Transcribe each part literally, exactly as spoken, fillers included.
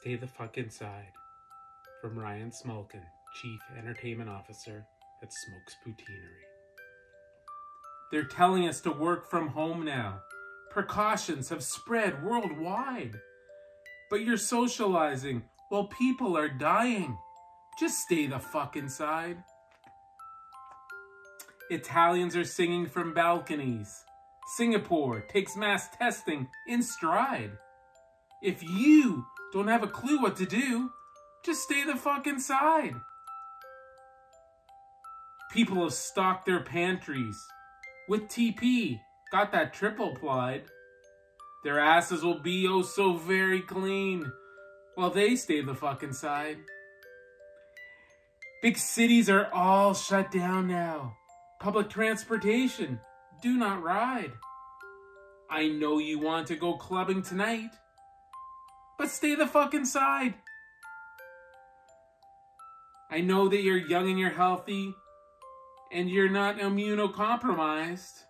Stay the fuck inside. From Ryan Smolkin, Chief Entertainment Officer at Smoke's Poutinerie. They're telling us to work from home now. Precautions have spread worldwide. But you're socializing while people are dying. Just stay the fuck inside. Italians are singing from balconies. Singapore takes mass testing in stride. If you don't have a clue what to do, just stay the fuck inside. People have stocked their pantries. With T P, got that triple plied. Their asses will be oh so very clean while they stay the fuck inside. Big cities are all shut down now. Public transportation, do not ride. I know you want to go clubbing tonight, but stay the fuck inside. I know that you're young and you're healthy and you're not immunocompromised,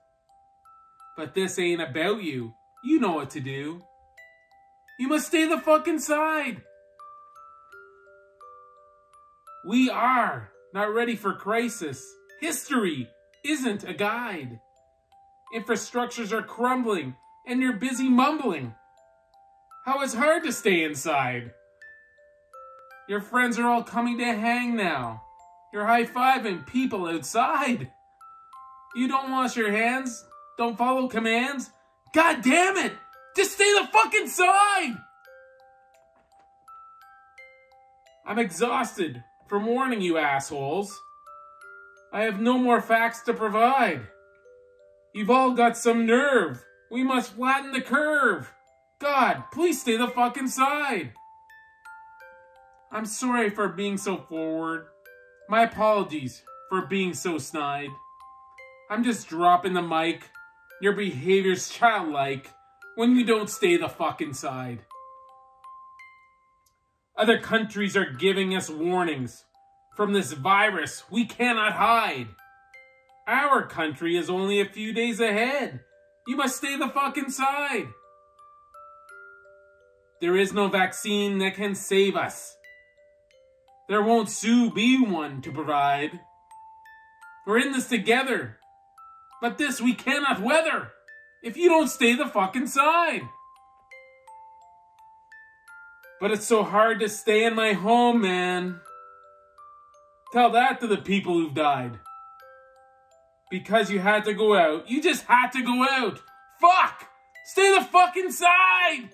but this ain't about you. You know what to do. You must stay the fuck inside. We are not ready for crisis. History isn't a guide. Infrastructures are crumbling and you're busy mumbling how it's hard to stay inside. Your friends are all coming to hang now. You're high-fiving people outside. You don't wash your hands, don't follow commands. God damn it! Just stay the fuck inside! I'm exhausted from warning you assholes. I have no more facts to provide. You've all got some nerve. We must flatten the curve. God, please stay the fuck inside. I'm sorry for being so forward. My apologies for being so snide. I'm just dropping the mic. Your behavior's childlike when you don't stay the fuck inside. Other countries are giving us warnings. From this virus, we cannot hide. Our country is only a few days ahead. You must stay the fuck inside. There is no vaccine that can save us. There won't soon be one to provide. We're in this together, but this we cannot weather if you don't stay the fuck inside. But it's so hard to stay in my home, man. Tell that to the people who've died. Because you had to go out, you just had to go out. Fuck! Stay the fuck inside!